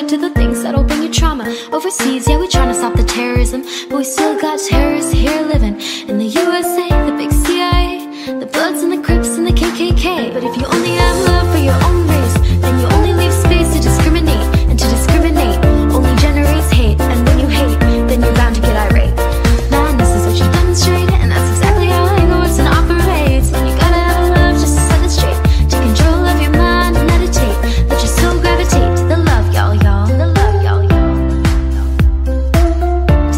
addicted to the things that'll bring you trauma. Overseas, yeah, we tryna stop the terrorism, but we still got terrorists here living in the USA, the big CIA, the Bloods and the Crips and the KKK. But if you only have love for your own race, then you only leave space to discriminate, and to discriminate only generates hate. And when you hate, then you're bound to get irate. Man, this is what you demonstrate, and that's exactly how it works and operates. And you gotta have love just to set it straight. Take control of your mind and meditate. Let your soul gravitate to the love, y'all, y'all. To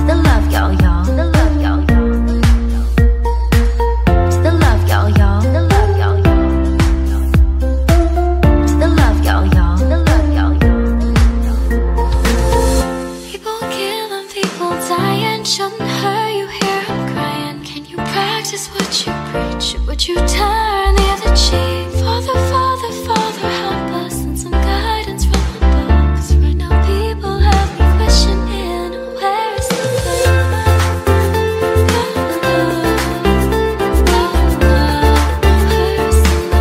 the love, y'all, y'all. To the love, y'all, y'all. To the love, y'all, y'all. To the love, y'all, y'all. To the love, y'all, y'all. To the love, y'all, y'all. To the love, y'all, y'all. People killing, people dying, shouldn't hurt you. Hear them crying. Can you practice what you preach? Would you turn the other cheek? Father, Father, Father, help us, and some guidance from above. 'Cause right now people have me questioning, where is the love? Where is the love? Where is the love? Where is the love?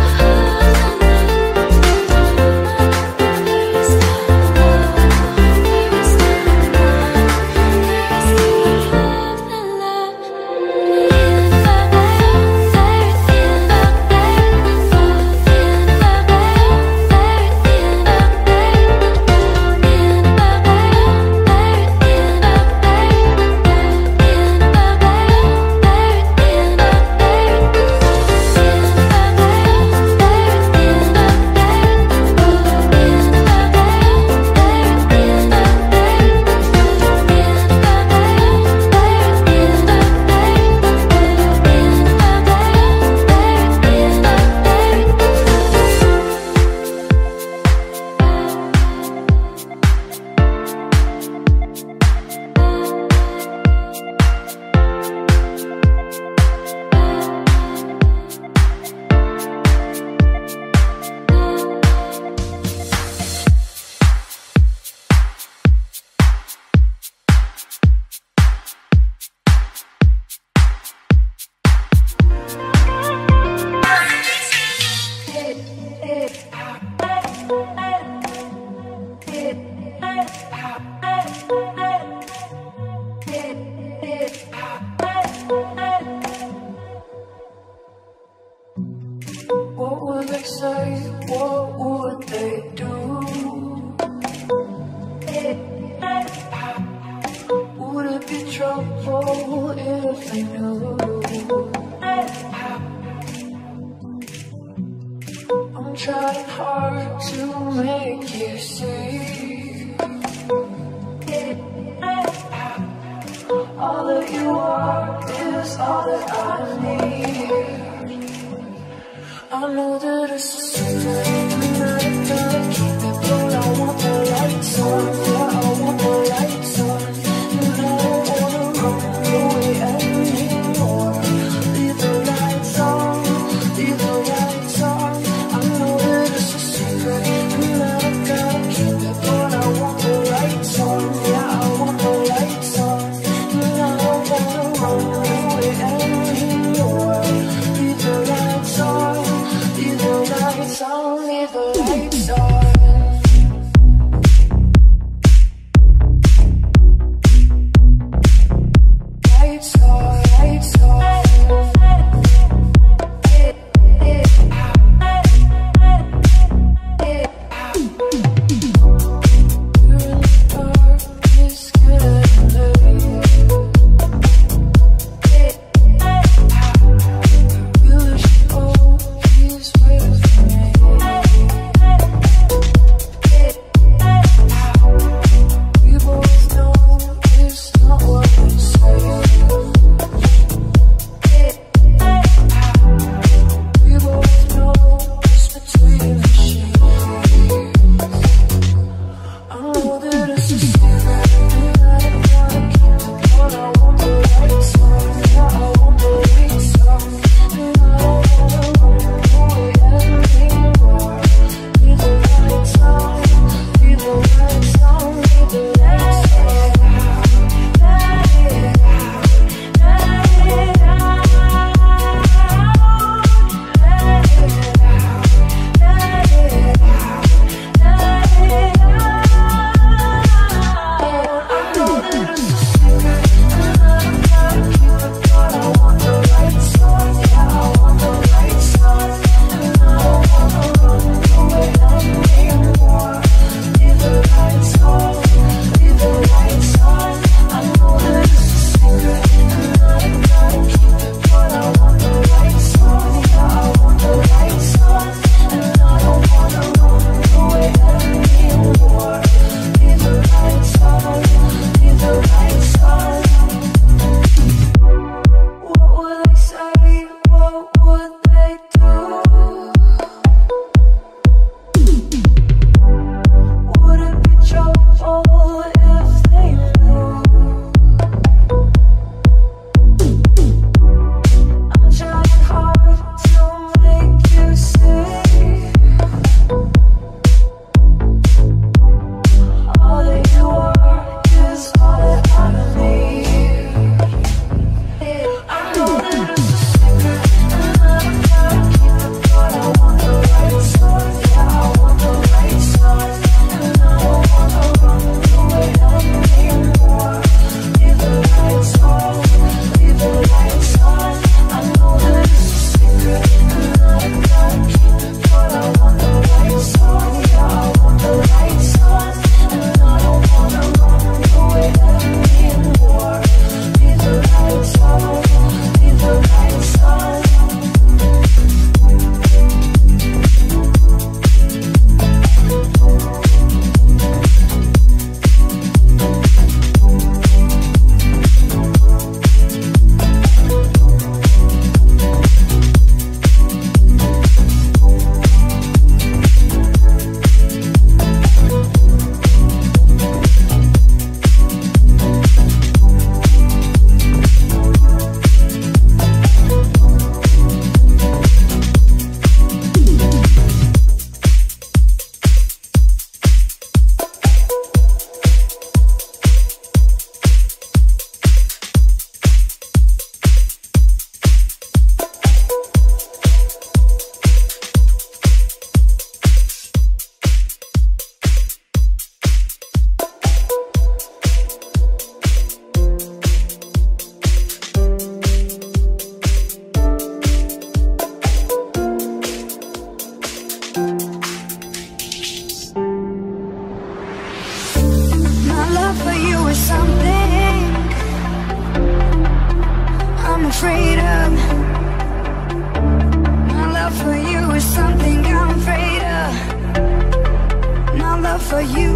Where is the love? for you,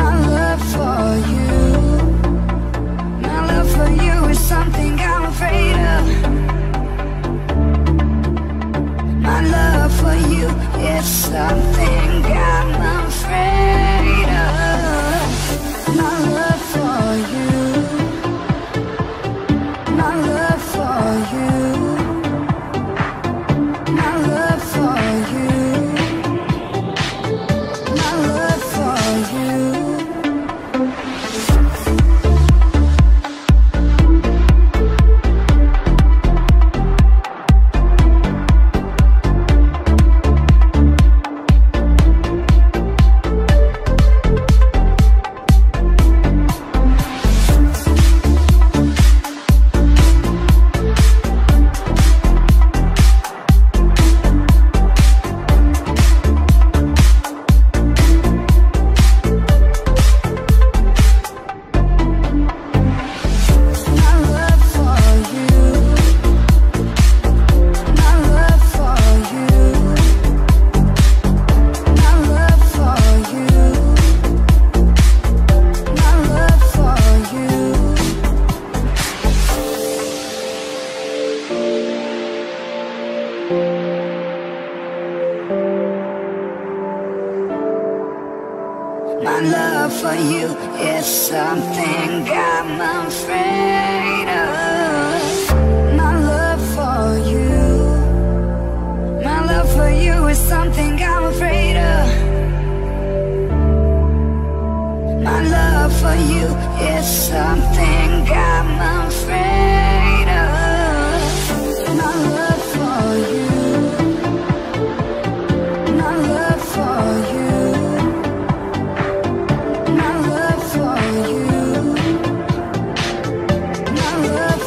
my love for you. My love for you is something I'm afraid of. My love for you is something I'm afraid of. My love for you, my love for you. My love for you is something I'm afraid of. My love for you, my love for you is something I'm afraid of. My love for you is something I'm afraid of. My love for you. My love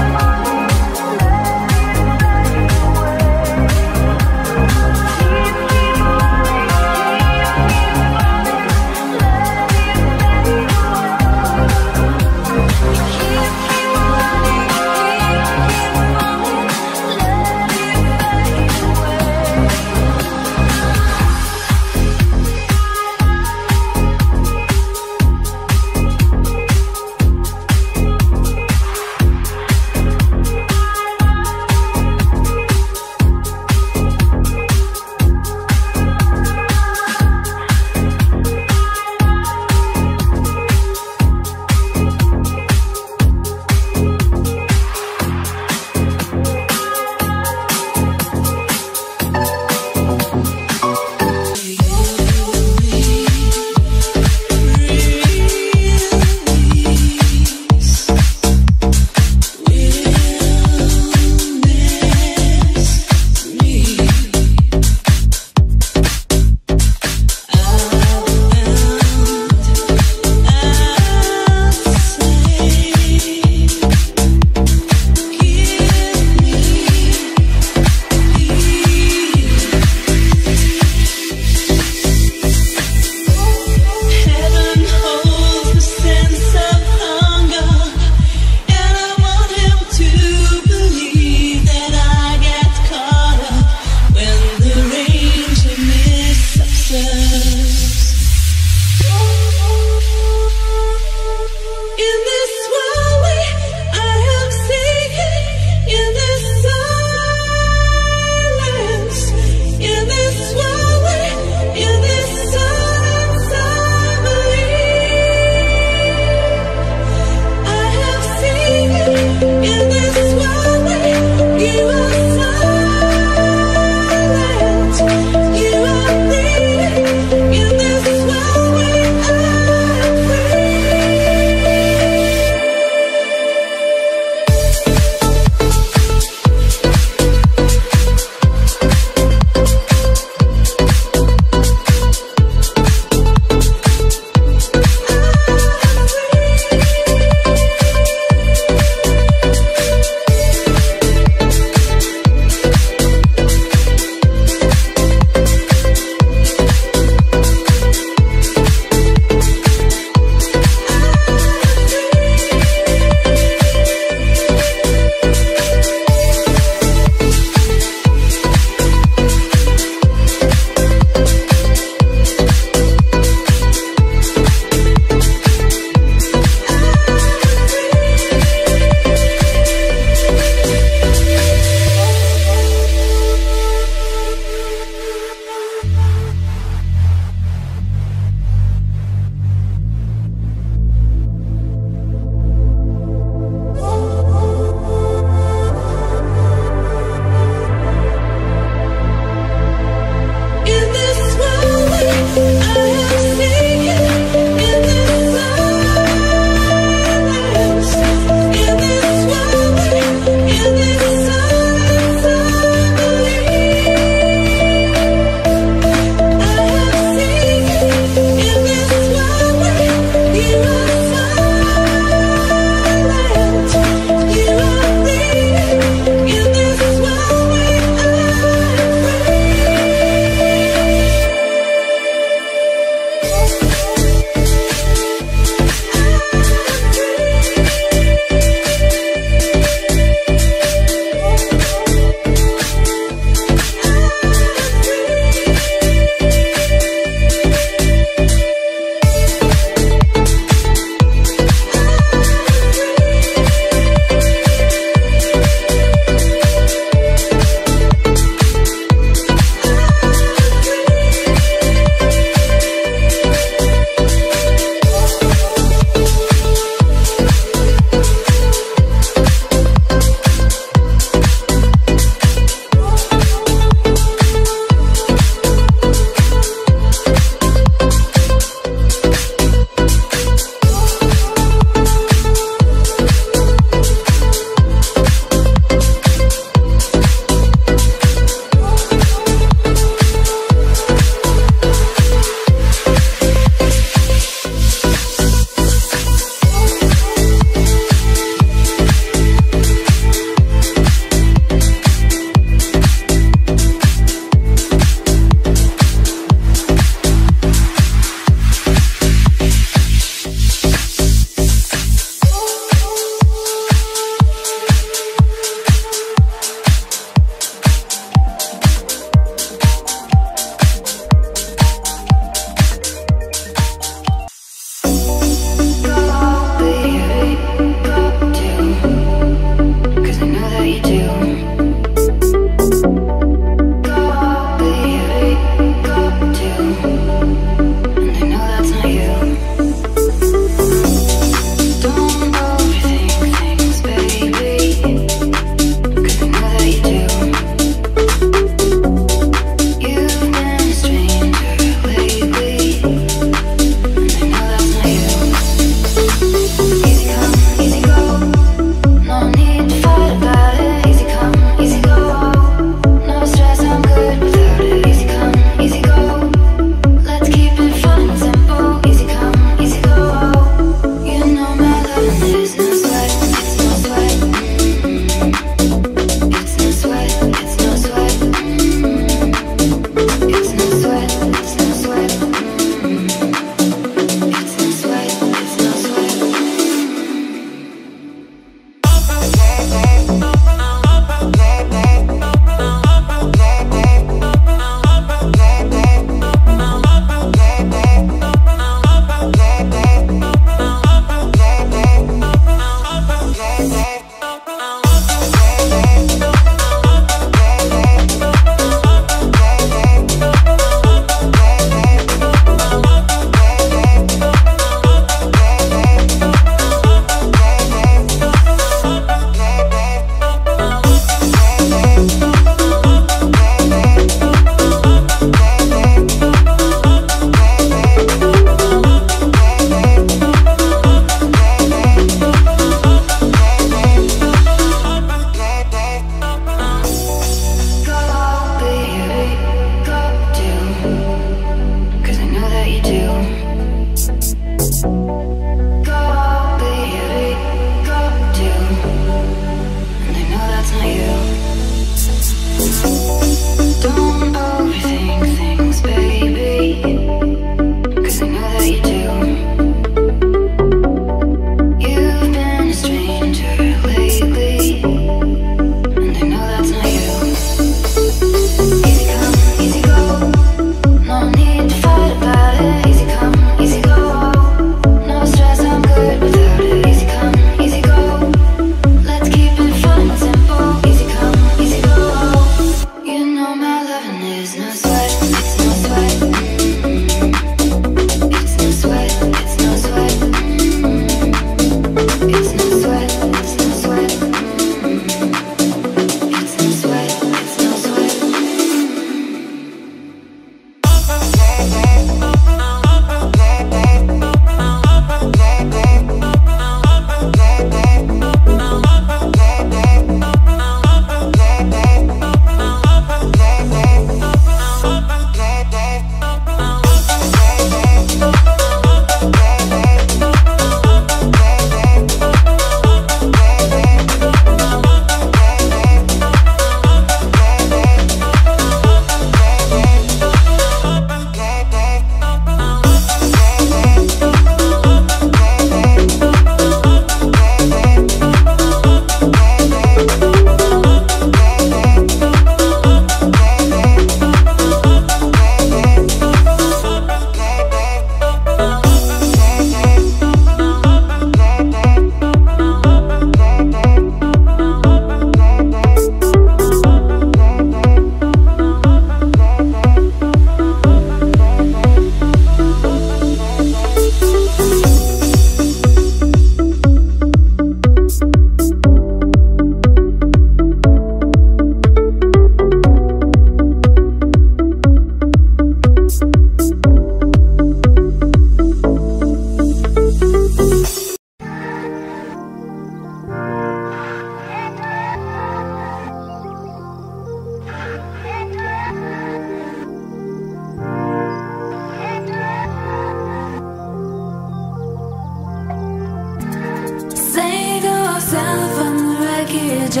die.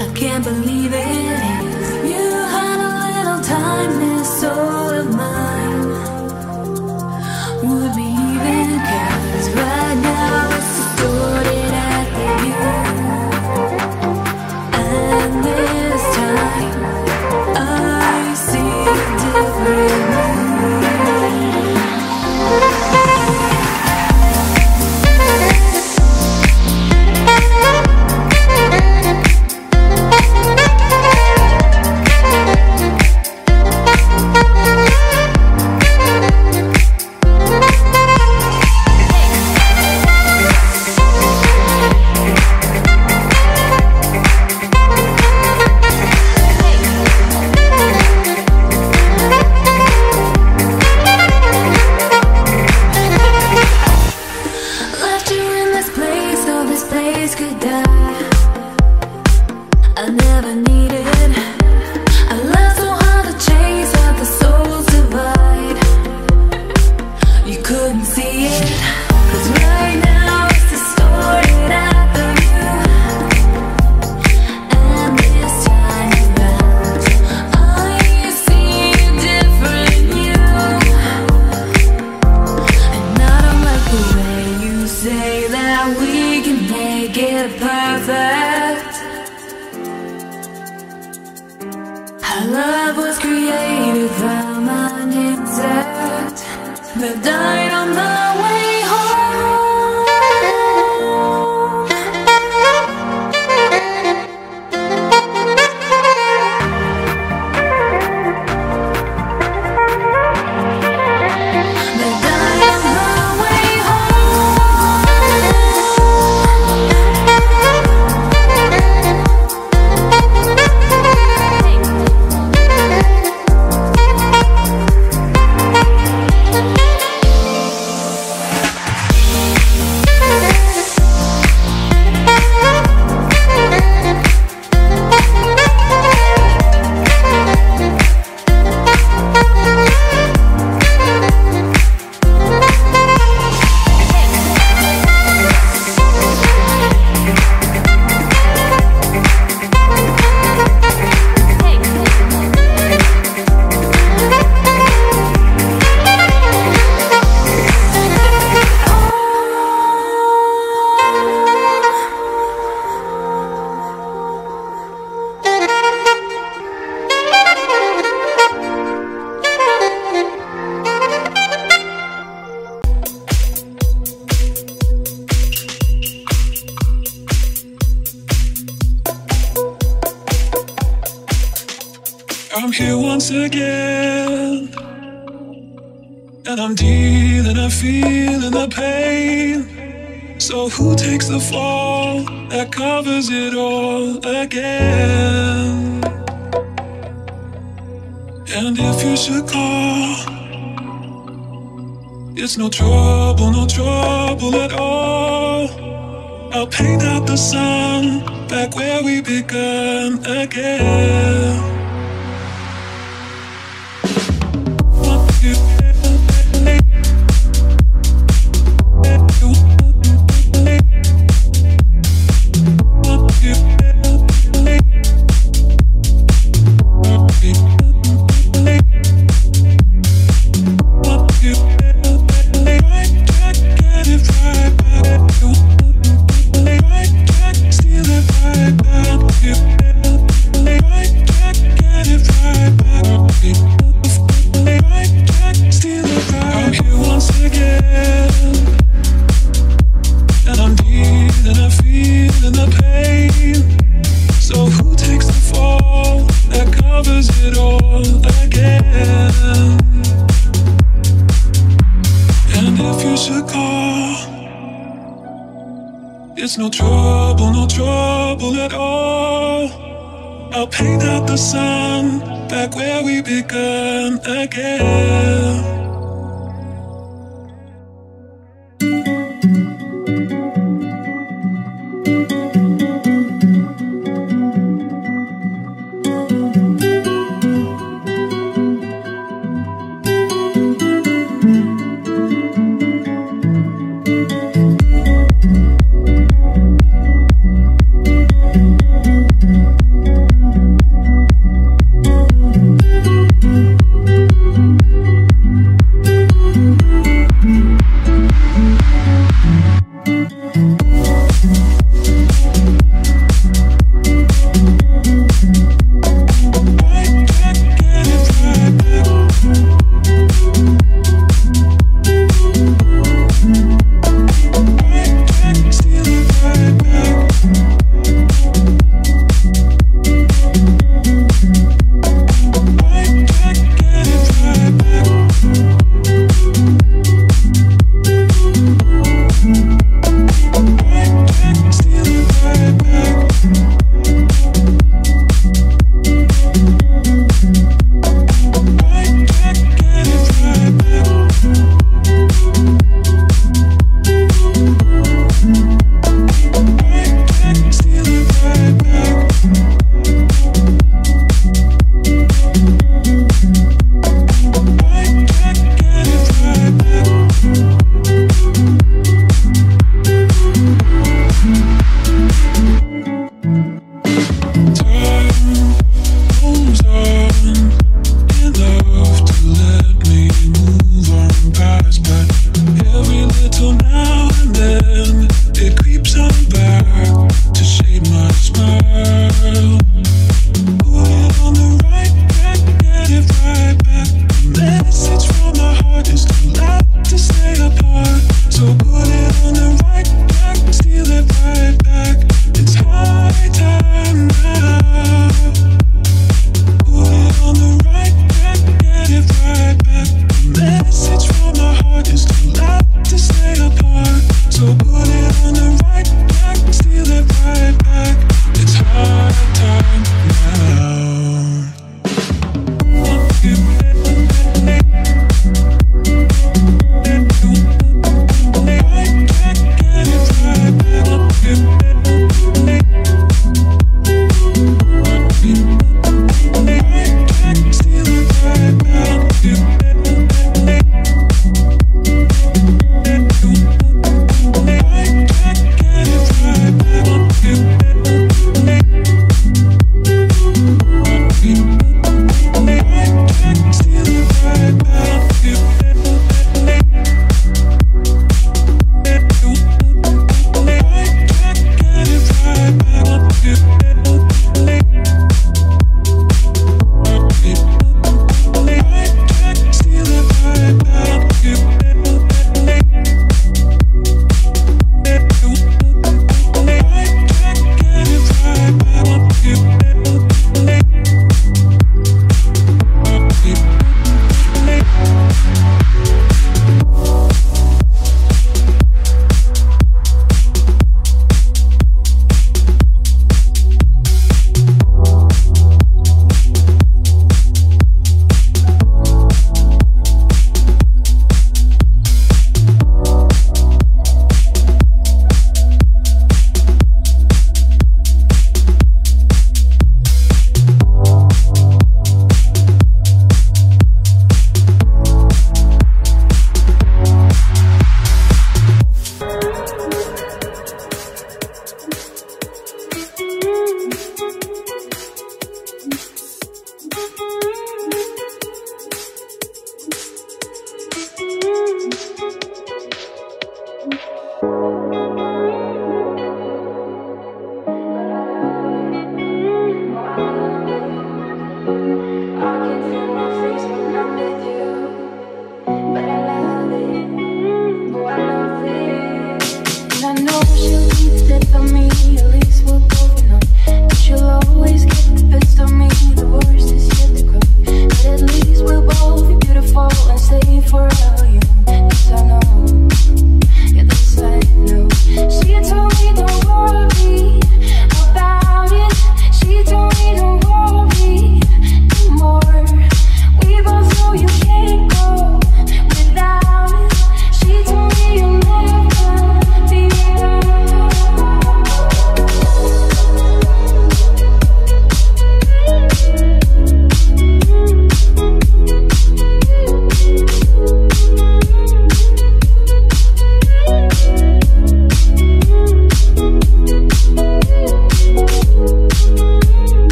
I can't believe it. You had a little tiny soul of mine. Would be even, cause right now it's distorted at the view. And this time I see a different.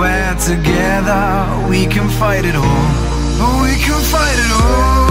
we're together, we can fight it all. We can fight it all.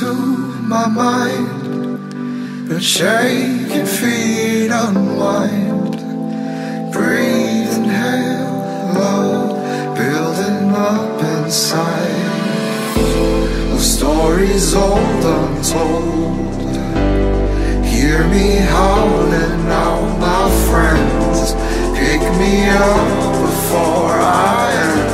into my mind, the shaking feet unwind. Breathe, inhale, love building up inside of stories old untold. Hear me howling out, my friends, pick me up before I end.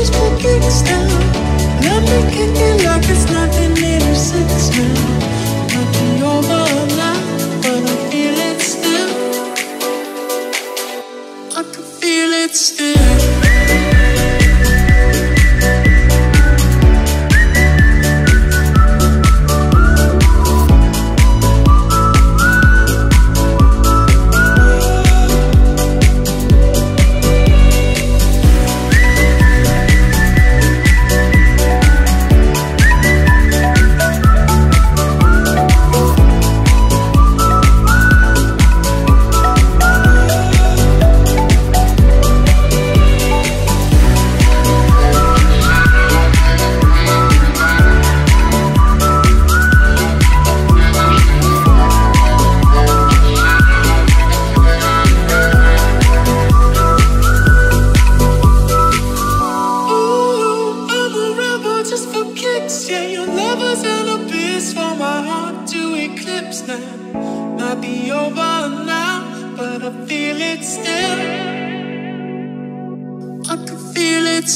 I can feel it still. lips now. Might be over now, but I feel it still. I can feel it.